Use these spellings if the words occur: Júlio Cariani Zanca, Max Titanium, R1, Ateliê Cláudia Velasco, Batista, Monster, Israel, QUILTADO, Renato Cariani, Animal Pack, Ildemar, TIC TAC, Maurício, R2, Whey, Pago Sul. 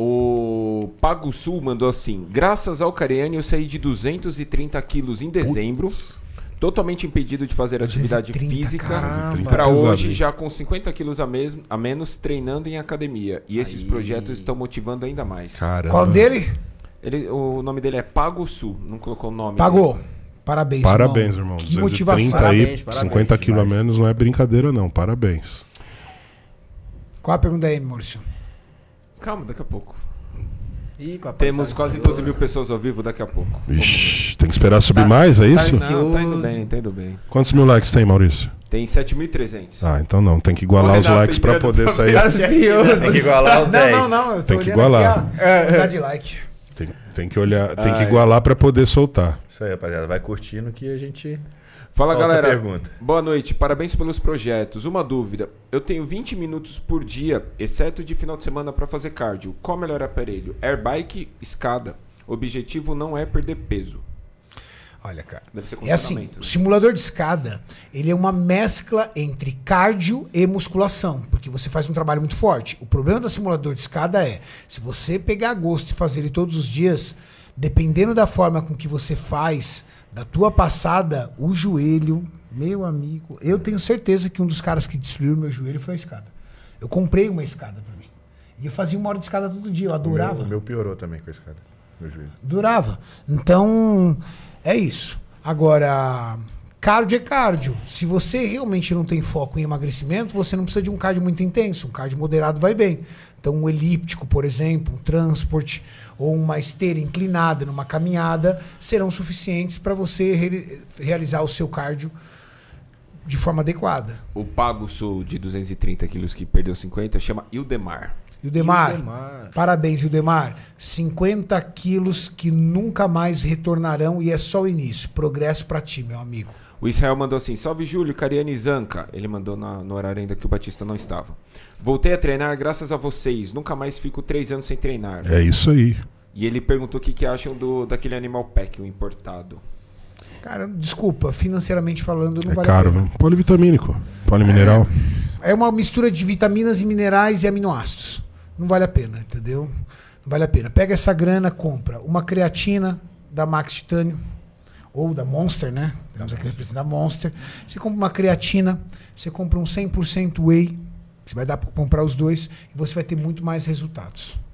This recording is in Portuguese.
O Pago Sul mandou assim: graças ao Cariani eu saí de 230 quilos em dezembro. Putz. Totalmente impedido de fazer atividade física, para hoje já com 50 quilos a menos, treinando em academia. E esses projetos estão motivando ainda mais. Caramba. Qual dele? Ele, o nome dele é Pago Sul, não colocou o nome. Pago, né? Parabéns, irmão. Que 230 motivação. Parabéns, 50 quilos a menos não é brincadeira não, parabéns. Qual a pergunta aí, Maurício? Calma, daqui a pouco. Temos quase 12 mil pessoas ao vivo daqui a pouco. Ixi, tem que esperar subir mais, é isso? Não, tá indo bem, Quantos mil likes tem, Maurício? Tem 7.300. Ah, então não, tem que igualar os likes pra poder sair. Tem que igualar os 10. Não, tem que igualar. Dá de like. Tem que olhar, tem que igualar pra poder soltar. Isso aí, rapaziada, vai curtindo que a gente... Fala, galera. Boa noite, parabéns pelos projetos. Uma dúvida, eu tenho 20 minutos por dia, exceto de final de semana, para fazer cardio. Qual o melhor aparelho? Airbike, escada. O objetivo não é perder peso. Olha, cara, deve ser é assim, né? O simulador de escada, ele é uma mescla entre cardio e musculação, porque você faz um trabalho muito forte. O problema do simulador de escada é, se você pegar gosto e fazer ele todos os dias, dependendo da forma com que você faz, da tua passada, o joelho, meu amigo, eu tenho certeza que um dos caras que destruiu meu joelho foi a escada. Eu comprei uma escada pra mim. E eu fazia uma hora de escada todo dia, eu adorava. O meu piorou também com a escada, meu joelho. Durava. Então, é isso. Agora, cardio é cardio. Se você realmente não tem foco em emagrecimento, você não precisa de um cardio muito intenso. Um cardio moderado vai bem. Então, um elíptico, por exemplo, um transporte ou uma esteira inclinada numa caminhada serão suficientes para você realizar o seu cardio de forma adequada. O Pago Sul de 230 quilos que perdeu 50 chama Ildemar. Ildemar, parabéns, Ildemar. 50 quilos que nunca mais retornarão e é só o início. Progresso para ti, meu amigo. O Israel mandou assim: salve Júlio Cariani Zanca. Ele mandou no horário ainda que o Batista não estava. Voltei a treinar graças a vocês. Nunca mais fico 3 anos sem treinar. É isso aí. E ele perguntou o que acham daquele Animal Pack, o importado. Cara, desculpa, financeiramente falando não vale a pena. É caro, polivitamínico, polimineral. É uma mistura de vitaminas e minerais e aminoácidos. Não vale a pena, entendeu? Não vale a pena. Pega essa grana, compra uma creatina da Max Titanium ou da Monster, né? Temos aqui representando da Monster. Você compra uma creatina, você compra um 100% Whey, que você vai dar para comprar os dois, e você vai ter muito mais resultados.